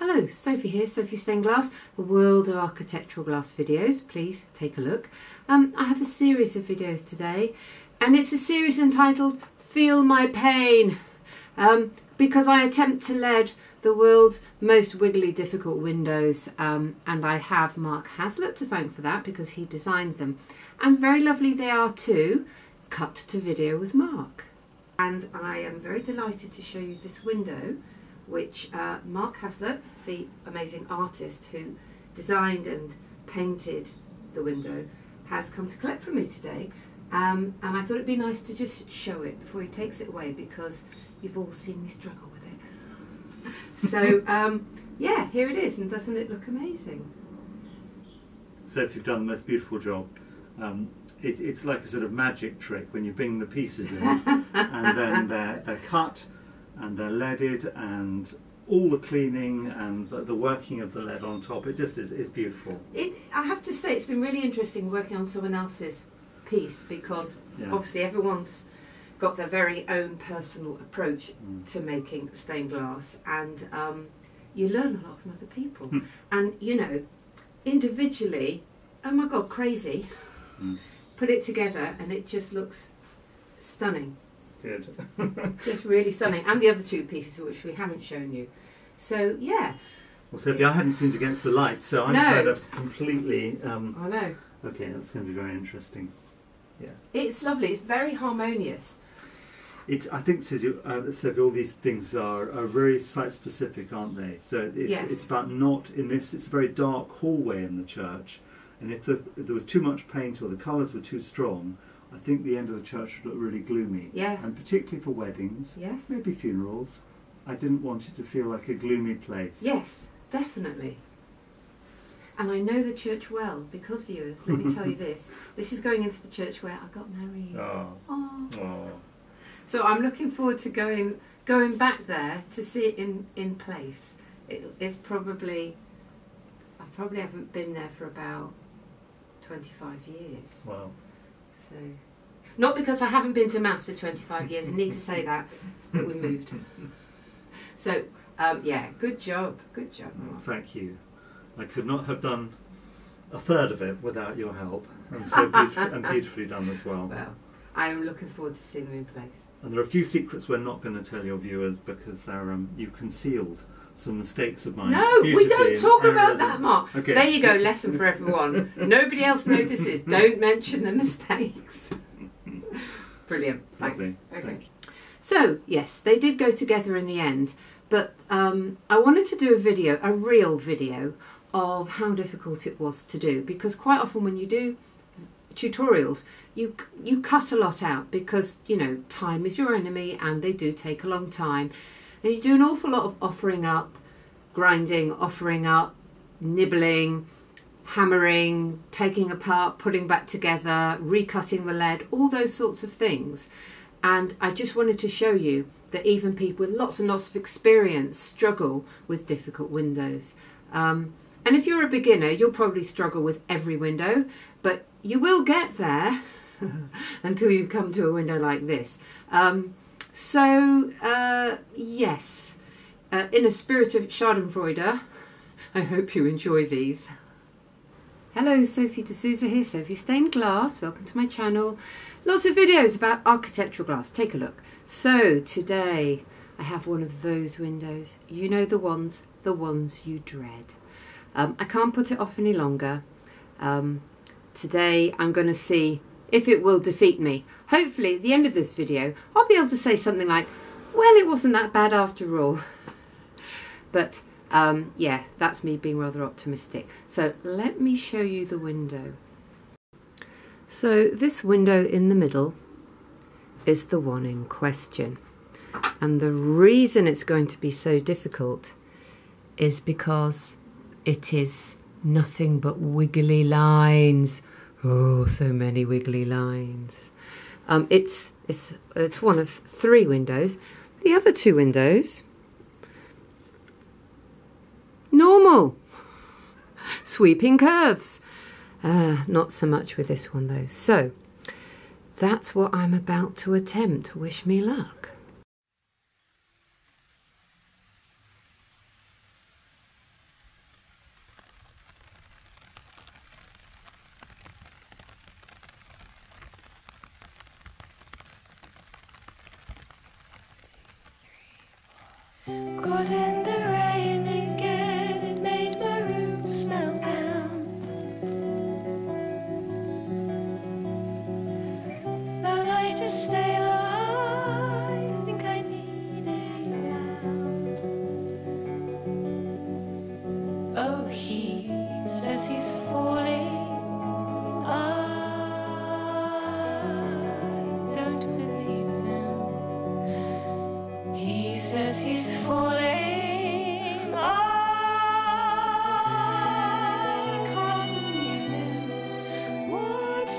Hello, Sophie here, Sophie's Stained Glass, the world of architectural glass videos. Please take a look. I have a series of videos today, and it's a series entitled Feel My Pain, because I attempt to lead the world's most wiggly difficult windows, and I have Mark Cazalet to thank for that because he designed them. And very lovely they are too. Cut to video with Mark. And I am very delighted to show you this window, which Mark Cazalet, the amazing artist who designed and painted the window, has come to collect from me today. And I thought it'd be nice to just show it before he takes it away, because you've all seen me struggle with it. So yeah, here it is, and doesn't it look amazing? Sophie, you've done the most beautiful job. It's like a sort of magic trick when you bring the pieces in and then they're cut and they're leaded, and all the cleaning and the working of the lead on top, it just is beautiful. I have to say, it's been really interesting working on someone else's piece, because obviously everyone's got their very own personal approach to making stained glass, and you learn a lot from other people. And you know, individually, oh my god, crazy, put it together and it just looks stunning. Just really stunning, and the other two pieces which we haven't shown you. So yeah. Well, Sophie, I hadn't seen it against the light, so I'm kind of completely. I know. Okay, that's going to be very interesting. Yeah. It's lovely. It's very harmonious. I think, Sophie, all these things are very site specific, aren't they? So it's about not in this. It's a very dark hallway in the church, and if there was too much paint or the colours were too strong, I think the end of the church would look really gloomy, and particularly for weddings, maybe funerals. I didn't want it to feel like a gloomy place. Yes, definitely. And I know the church well, because viewers, let me tell you this. This is going into the church where I got married. Oh. Oh. Oh. So I'm looking forward to going back there to see it in place. It's probably, I probably haven't been there for about 25 years. Wow. So, not because I haven't been to Mass for 25 years, I need to say that, but we moved. So, yeah, good job, Mark. Thank you. I could not have done a third of it without your help, and so beautifully done as well. Well, I am looking forward to seeing them in place. And there are a few secrets we're not going to tell your viewers, because they're, you've concealed some mistakes of mine. No, we don't talk about that, Mark. Okay. There you go, lesson for everyone. Nobody else notices. Don't mention the mistakes. Brilliant. Thanks. Lovely. Okay. Thank you. So, yes, they did go together in the end, but I wanted to do a video, a real video, of how difficult it was to do, because quite often when you do tutorials, you cut a lot out, because, you know, time is your enemy and they do take a long time. And you do an awful lot of offering up, grinding, offering up, nibbling, hammering, taking apart, putting back together, recutting the lead, all those sorts of things. And I just wanted to show you that even people with lots and lots of experience struggle with difficult windows. And if you're a beginner, you'll probably struggle with every window, but you will get there until you come to a window like this. So, yes, in a spirit of schadenfreude, I hope you enjoy these. Hello, Sophie D'Souza here, Sophie Stained Glass. Welcome to my channel. Lots of videos about architectural glass. Take a look. So, today I have one of those windows. You know the ones you dread. I can't put it off any longer. Today I'm going to see if it will defeat me. Hopefully at the end of this video I'll be able to say something like, well, it wasn't that bad after all. But yeah, that's me being rather optimistic. So let me show you the window. So this window in the middle is the one in question, and the reason it's going to be so difficult is because it is nothing but wiggly lines. Oh, so many wiggly lines. It's one of three windows. The other two windows, normal, sweeping curves. Not so much with this one though. So that's what I'm about to attempt. Wish me luck. Oh, he says he's falling. I don't believe him. He says he's falling. I can't believe him. What's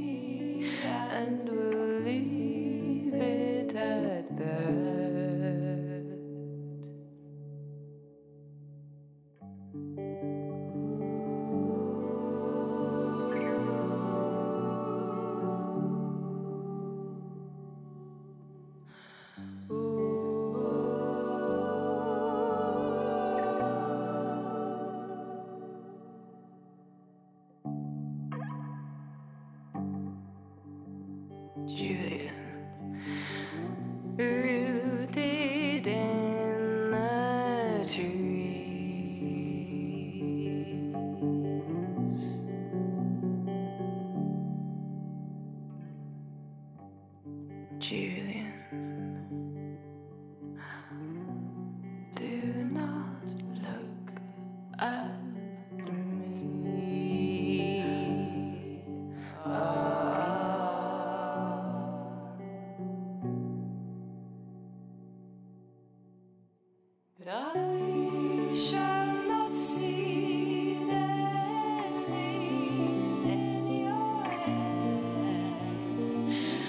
and we'll leave it at that. And I shall not see them leave any way.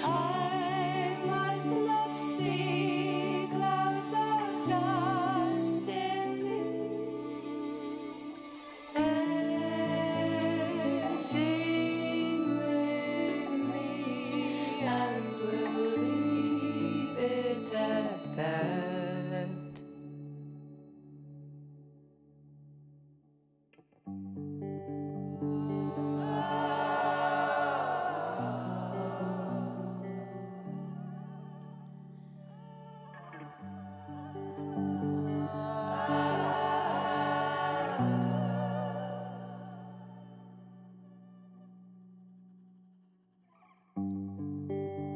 I must not see clouds of dust in thee, and sing with me, and we'll leave it at that.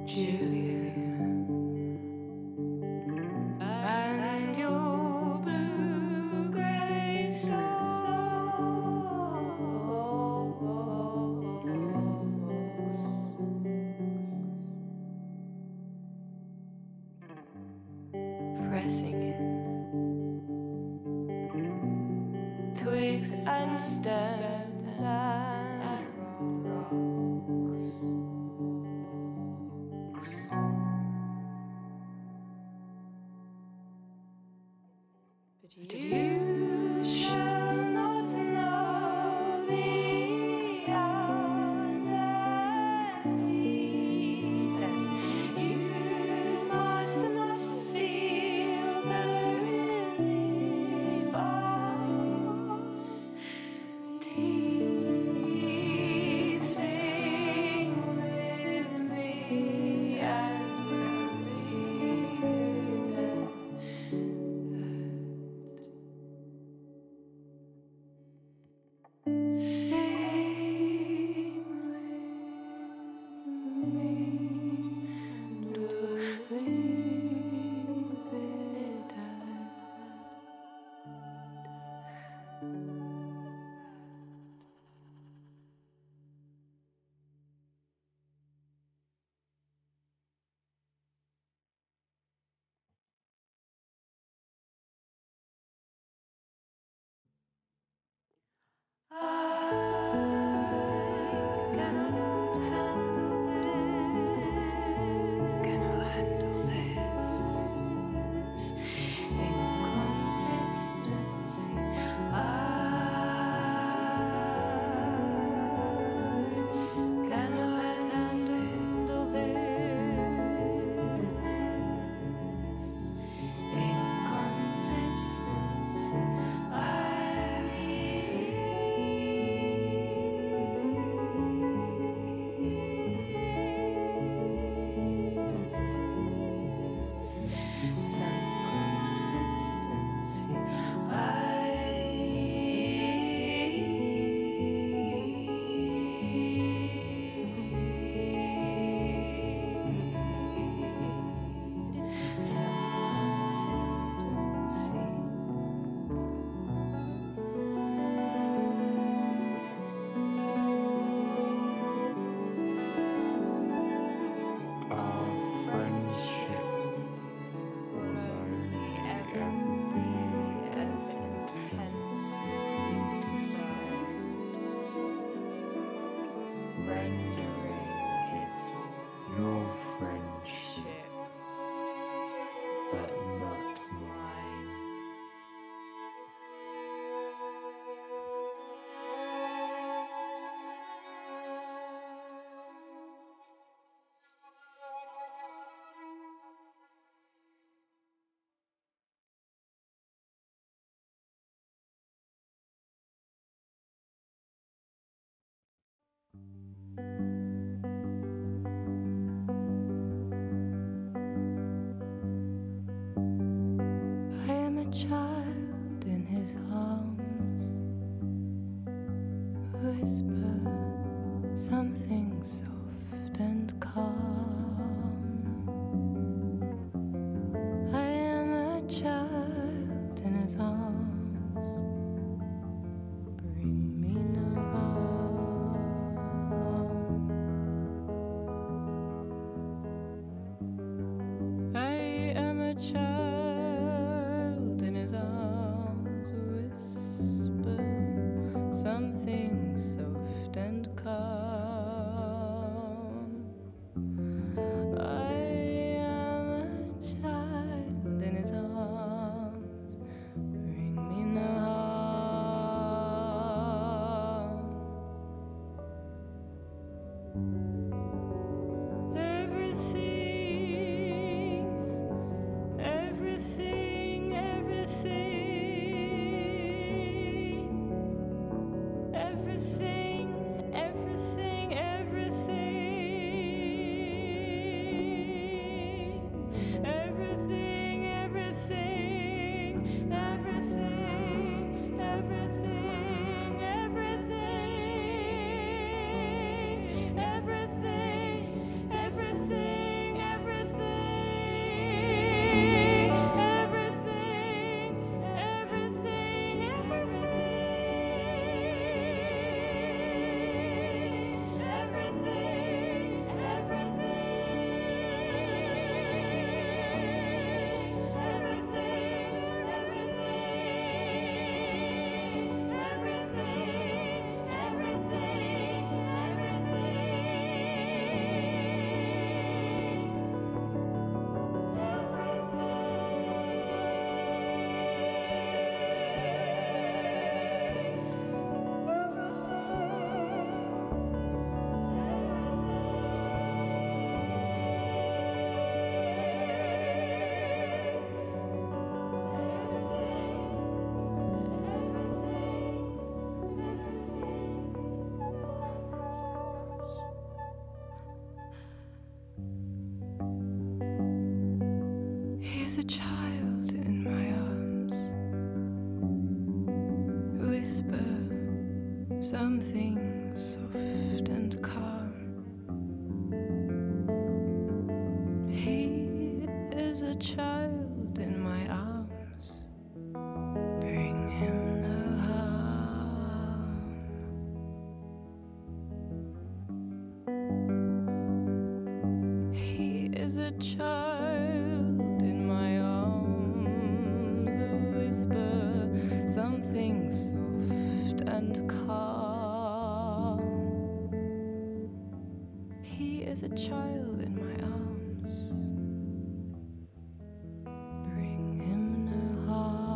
Julia, and your blue-grey socks pressing in twigs and stems and rocks. But you shall not know the hour that you must not feel the relief of teeth. Sing with me and believe it. Child in his arms, whisper something soft and calm. I am a child in his arms, bring me no harm. I am a child. Something soft and calm. He is a child in my arms. Bring him no harm. He is a child in my arms. A whisper, something soft and calm. He is a child in my arms. Bring him no harm.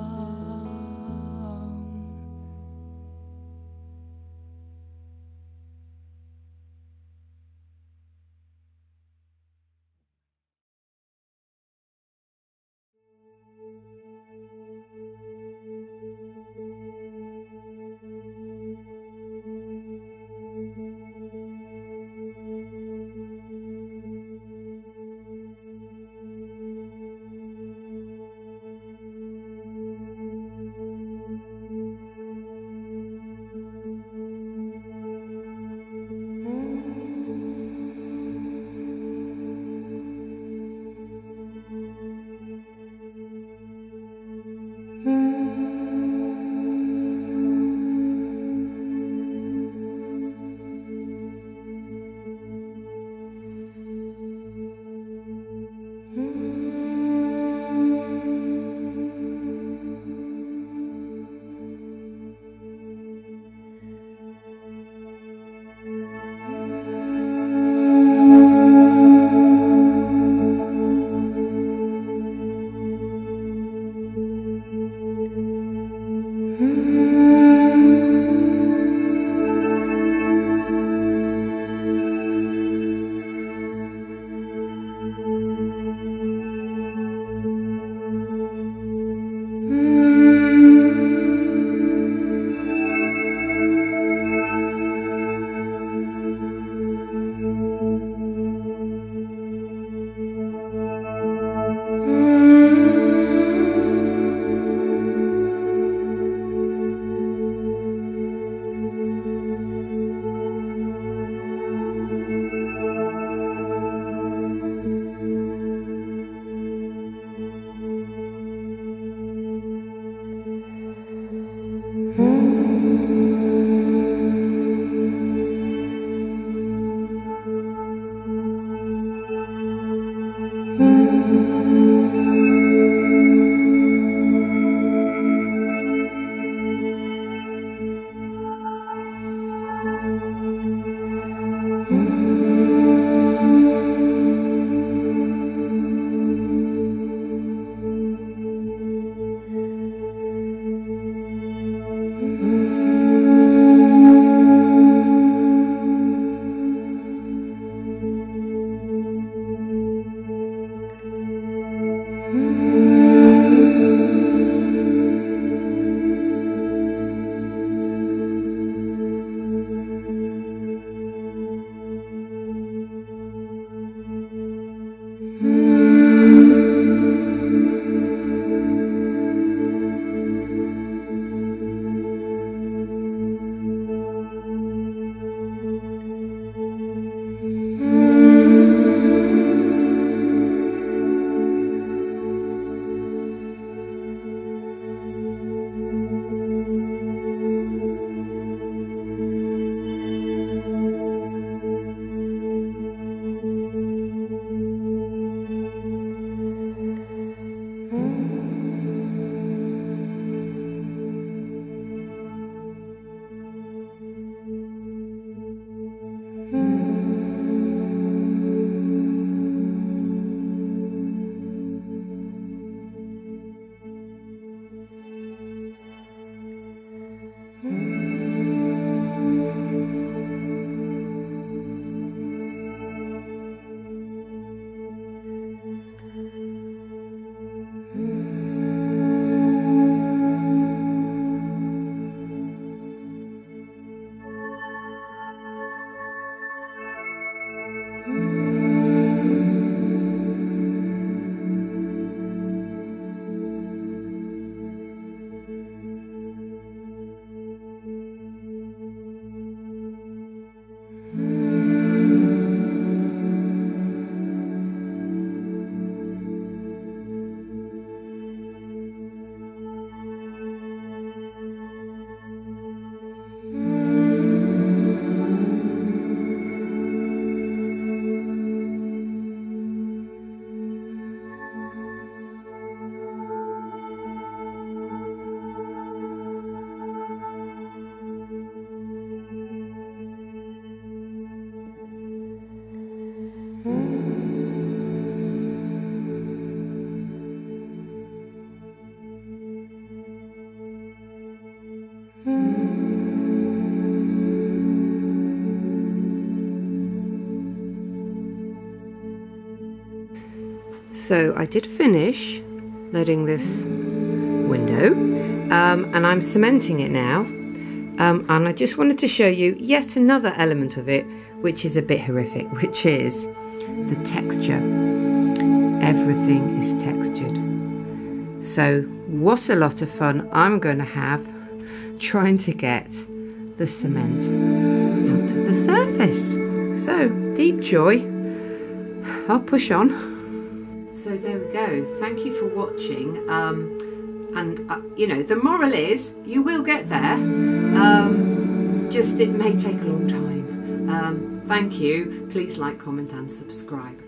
So I did finish leading this window, and I'm cementing it now. And I just wanted to show you yet another element of it, which is a bit horrific, which is the texture. Everything is textured. So what a lot of fun I'm going to have trying to get the cement out of the surface. So deep joy. I'll push on. So there we go. Thank you for watching. And you know, the moral is you will get there, just it may take a long time. Thank you. Please like, comment and subscribe.